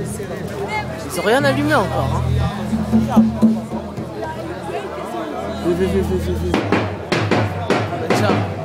Ils ont rien allumé encore. Hein. Oui. Ciao.